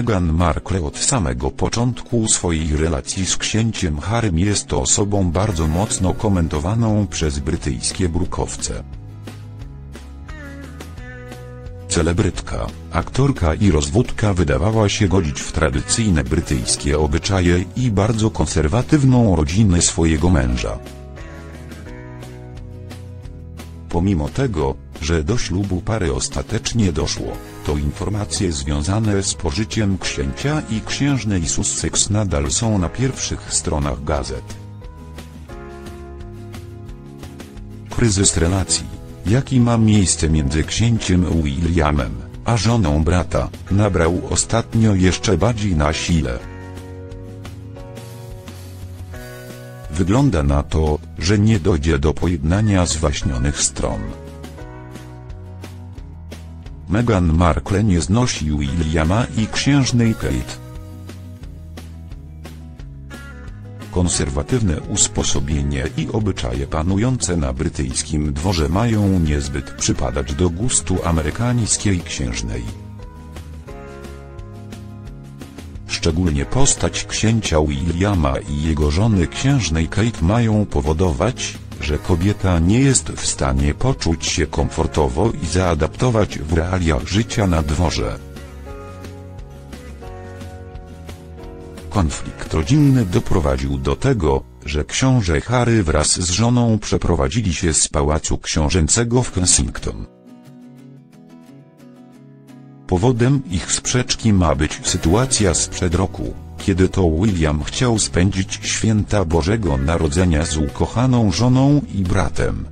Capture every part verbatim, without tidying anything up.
Meghan Markle od samego początku swojej relacji z księciem Harrym jest osobą bardzo mocno komentowaną przez brytyjskie brukowce. Celebrytka, aktorka i rozwódka wydawała się godzić w tradycyjne brytyjskie obyczaje i bardzo konserwatywną rodzinę swojego męża. Pomimo tego, że do ślubu pary ostatecznie doszło, to informacje związane z pożyciem księcia i księżnej Sussex nadal są na pierwszych stronach gazet. Kryzys relacji, jaki ma miejsce między księciem Williamem a żoną brata, nabrał ostatnio jeszcze bardziej na sile. Wygląda na to, że nie dojdzie do pojednania zwaśnionych stron. Meghan Markle nie znosi Williama i księżnej Kate. Konserwatywne usposobienie i obyczaje panujące na brytyjskim dworze mają niezbyt przypadać do gustu amerykańskiej księżnej. Szczególnie postać księcia Williama i jego żony księżnej Kate mają powodować, że kobieta nie jest w stanie poczuć się komfortowo i zaadaptować w realiach życia na dworze. Konflikt rodzinny doprowadził do tego, że książę Harry wraz z żoną przeprowadzili się z pałacu książęcego w Kensington. Powodem ich sprzeczki ma być sytuacja sprzed roku, kiedy to William chciał spędzić święta Bożego Narodzenia z ukochaną żoną i bratem.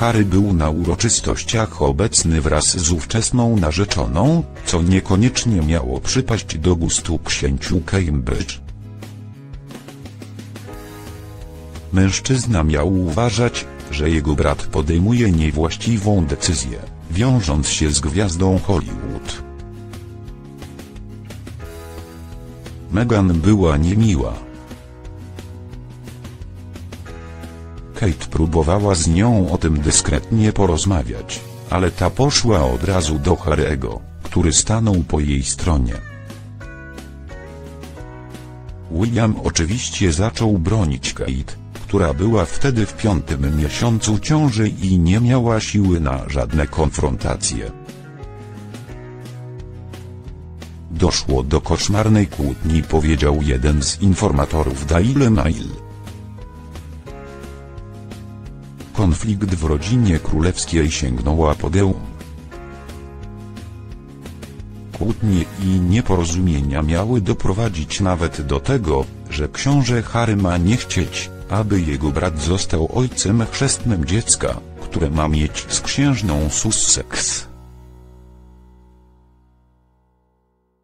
Harry był na uroczystościach obecny wraz z ówczesną narzeczoną, co niekoniecznie miało przypaść do gustu księciu Cambridge. Mężczyzna miał uważać, że jego brat podejmuje niewłaściwą decyzję, wiążąc się z gwiazdą Hollywood. Meghan była niemiła. Kate próbowała z nią o tym dyskretnie porozmawiać, ale ta poszła od razu do Harry'ego, który stanął po jej stronie. William oczywiście zaczął bronić Kate, która była wtedy w piątym miesiącu ciąży i nie miała siły na żadne konfrontacje. Doszło do koszmarnej kłótni, powiedział jeden z informatorów Daily Mail. Konflikt w rodzinie królewskiej sięgnął apogeum. Kłótnie i nieporozumienia miały doprowadzić nawet do tego, że książę Harry ma nie chcieć, aby jego brat został ojcem chrzestnym dziecka, które ma mieć z księżną Sussex.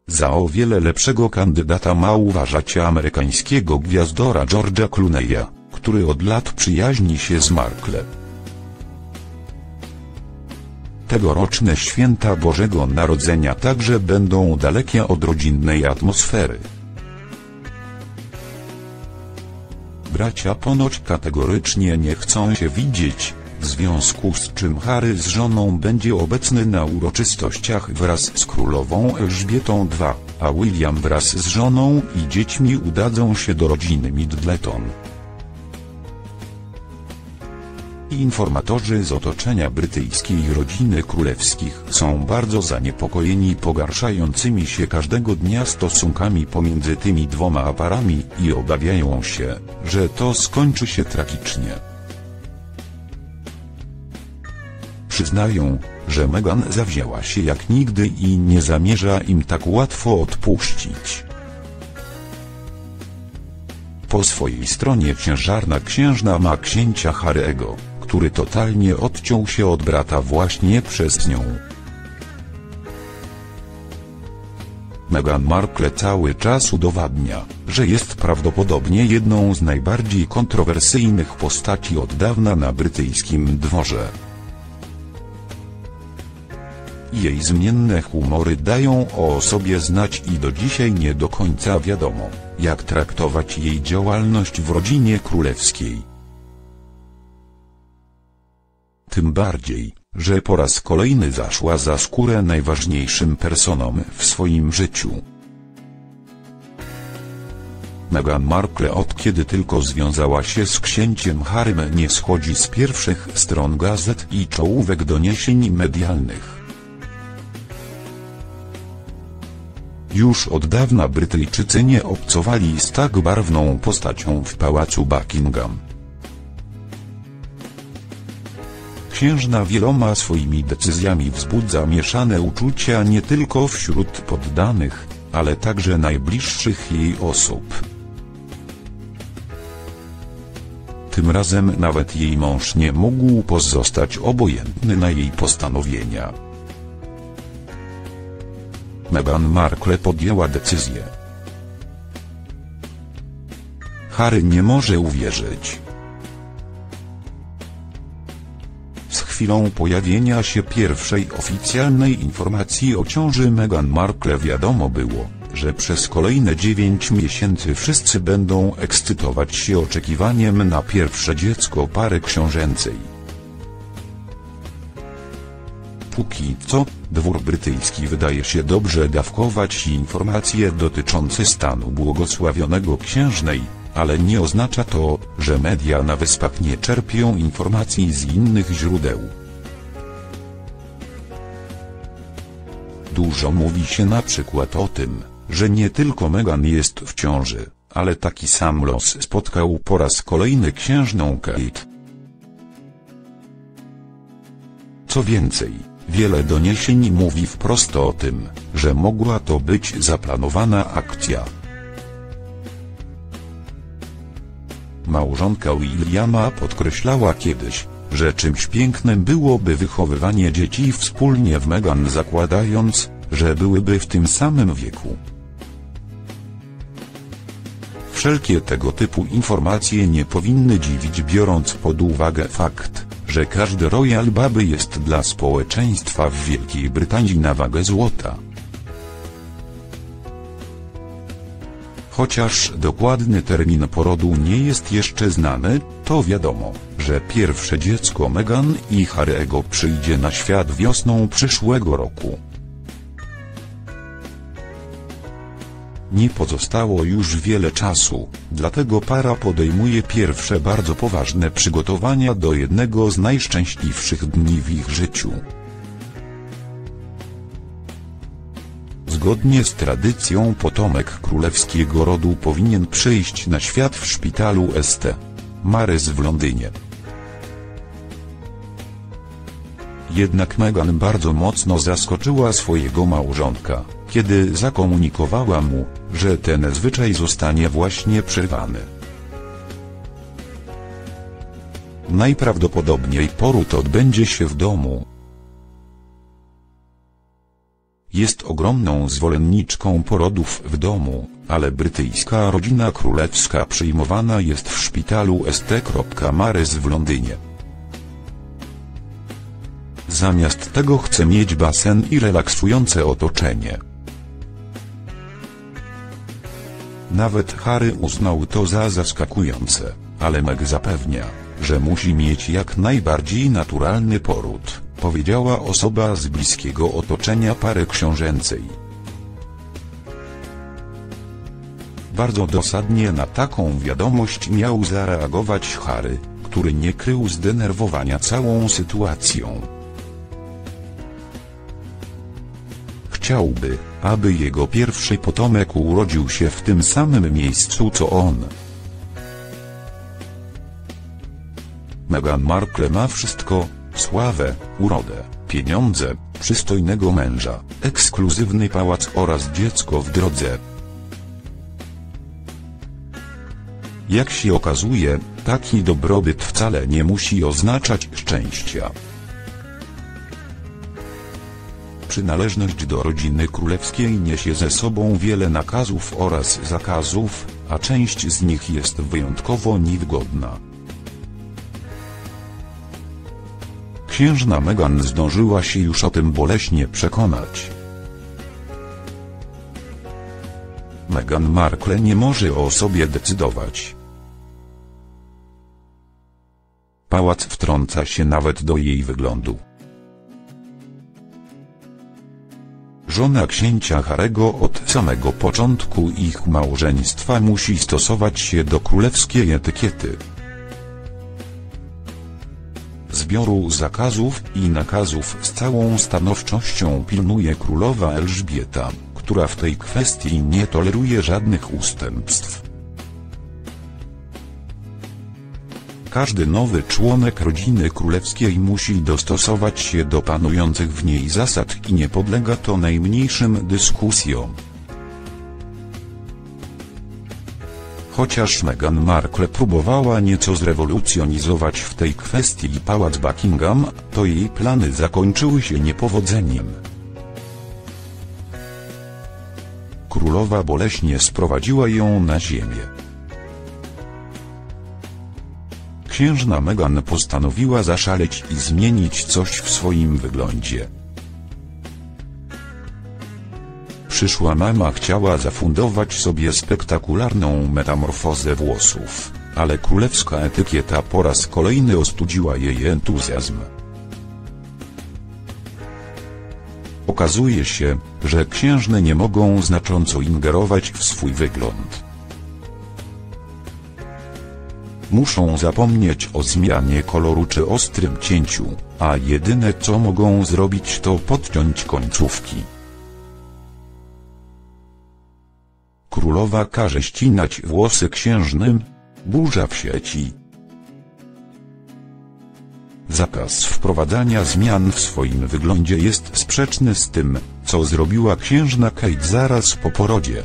Za o wiele lepszego kandydata ma uważać amerykańskiego gwiazdora George'a Clooneya, który od lat przyjaźni się z Markle. Tegoroczne święta Bożego Narodzenia także będą dalekie od rodzinnej atmosfery. Bracia ponoć kategorycznie nie chcą się widzieć, w związku z czym Harry z żoną będzie obecny na uroczystościach wraz z królową Elżbietą drugą, a William wraz z żoną i dziećmi udadzą się do rodziny Middleton. Informatorzy z otoczenia brytyjskiej rodziny królewskich są bardzo zaniepokojeni pogarszającymi się każdego dnia stosunkami pomiędzy tymi dwoma parami i obawiają się, że to skończy się tragicznie. Przyznają, że Meghan zawzięła się jak nigdy i nie zamierza im tak łatwo odpuścić. Po swojej stronie ciężarna księżna ma księcia Harry'ego, który totalnie odciął się od brata właśnie przez nią. Meghan Markle cały czas udowadnia, że jest prawdopodobnie jedną z najbardziej kontrowersyjnych postaci od dawna na brytyjskim dworze. Jej zmienne humory dają o sobie znać i do dzisiaj nie do końca wiadomo, jak traktować jej działalność w rodzinie królewskiej. Tym bardziej, że po raz kolejny zaszła za skórę najważniejszym personom w swoim życiu. Meghan Markle, od kiedy tylko związała się z księciem Harrym, nie schodzi z pierwszych stron gazet i czołówek doniesień medialnych. Już od dawna Brytyjczycy nie obcowali z tak barwną postacią w pałacu Buckingham. Księżna wieloma swoimi decyzjami wzbudza mieszane uczucia nie tylko wśród poddanych, ale także najbliższych jej osób. Tym razem nawet jej mąż nie mógł pozostać obojętny na jej postanowienia. Meghan Markle podjęła decyzję. Harry nie może uwierzyć. Z chwilą pojawienia się pierwszej oficjalnej informacji o ciąży Meghan Markle wiadomo było, że przez kolejne dziewięć miesięcy wszyscy będą ekscytować się oczekiwaniem na pierwsze dziecko pary książęcej. Póki co, dwór brytyjski wydaje się dobrze dawkować informacje dotyczące stanu błogosławionego księżnej, ale nie oznacza to, że media na Wyspach nie czerpią informacji z innych źródeł. Dużo mówi się na przykład o tym, że nie tylko Meghan jest w ciąży, ale taki sam los spotkał po raz kolejny księżną Kate. Co więcej, wiele doniesień mówi wprost o tym, że mogła to być zaplanowana akcja. Małżonka Williama podkreślała kiedyś, że czymś pięknym byłoby wychowywanie dzieci wspólnie z Meghan, zakładając, że byłyby w tym samym wieku. Wszelkie tego typu informacje nie powinny dziwić, biorąc pod uwagę fakt, że każdy royal baby jest dla społeczeństwa w Wielkiej Brytanii na wagę złota. Chociaż dokładny termin porodu nie jest jeszcze znany, to wiadomo, że pierwsze dziecko Meghan i Harry'ego przyjdzie na świat wiosną przyszłego roku. Nie pozostało już wiele czasu, dlatego para podejmuje pierwsze bardzo poważne przygotowania do jednego z najszczęśliwszych dni w ich życiu. Zgodnie z tradycją potomek królewskiego rodu powinien przyjść na świat w szpitalu Saint Mary's w Londynie. Jednak Meghan bardzo mocno zaskoczyła swojego małżonka, kiedy zakomunikowała mu, że ten zwyczaj zostanie właśnie przerwany. Najprawdopodobniej poród odbędzie się w domu. Jest ogromną zwolenniczką porodów w domu, ale brytyjska rodzina królewska przyjmowana jest w szpitalu Saint Mary's w Londynie. Zamiast tego chce mieć basen i relaksujące otoczenie. Nawet Harry uznał to za zaskakujące, ale Meg zapewnia, że musi mieć jak najbardziej naturalny poród, powiedziała osoba z bliskiego otoczenia pary książęcej. Bardzo dosadnie na taką wiadomość miał zareagować Harry, który nie krył zdenerwowania całą sytuacją. Chciałby, aby jego pierwszy potomek urodził się w tym samym miejscu co on. Meghan Markle ma wszystko: sławę, urodę, pieniądze, przystojnego męża, ekskluzywny pałac oraz dziecko w drodze. Jak się okazuje, taki dobrobyt wcale nie musi oznaczać szczęścia. Przynależność do rodziny królewskiej niesie ze sobą wiele nakazów oraz zakazów, a część z nich jest wyjątkowo niewygodna. Księżna Meghan zdążyła się już o tym boleśnie przekonać. Meghan Markle nie może o sobie decydować. Pałac wtrąca się nawet do jej wyglądu. żona księcia Harry'ego od samego początku ich małżeństwa musi stosować się do królewskiej etykiety, zbioru zakazów i nakazów. Z całą stanowczością pilnuje królowa Elżbieta, która w tej kwestii nie toleruje żadnych ustępstw. Każdy nowy członek rodziny królewskiej musi dostosować się do panujących w niej zasad i nie podlega to najmniejszym dyskusjom. Chociaż Meghan Markle próbowała nieco zrewolucjonizować w tej kwestii pałac Buckingham, to jej plany zakończyły się niepowodzeniem. Królowa boleśnie sprowadziła ją na ziemię. Księżna Meghan postanowiła zaszaleć i zmienić coś w swoim wyglądzie. Przyszła mama chciała zafundować sobie spektakularną metamorfozę włosów, ale królewska etykieta po raz kolejny ostudziła jej entuzjazm. Okazuje się, że księżne nie mogą znacząco ingerować w swój wygląd. Muszą zapomnieć o zmianie koloru czy ostrym cięciu, a jedyne co mogą zrobić to podciąć końcówki. Królowa każe ścinać włosy księżnym. Burza w sieci. Zakaz wprowadzania zmian w swoim wyglądzie jest sprzeczny z tym, co zrobiła księżna Kate zaraz po porodzie.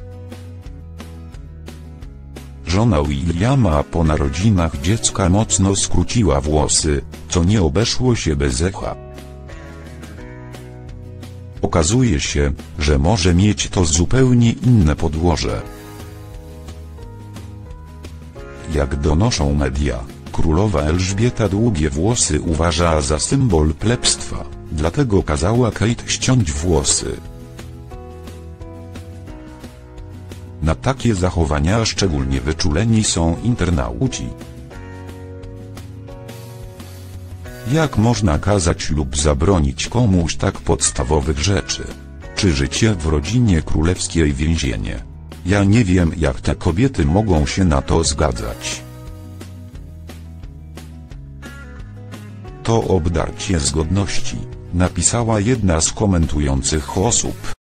Żona Williama po narodzinach dziecka mocno skróciła włosy, co nie obeszło się bez echa. Okazuje się, że może mieć to zupełnie inne podłoże. Jak donoszą media, królowa Elżbieta długie włosy uważa za symbol plebstwa, dlatego kazała Kate ściąć włosy. Na takie zachowania szczególnie wyczuleni są internauci. Jak można kazać lub zabronić komuś tak podstawowych rzeczy? Czy życie w rodzinie królewskiej więzienie? Ja nie wiem, jak te kobiety mogą się na to zgadzać. To obdarcie z godności, napisała jedna z komentujących osób.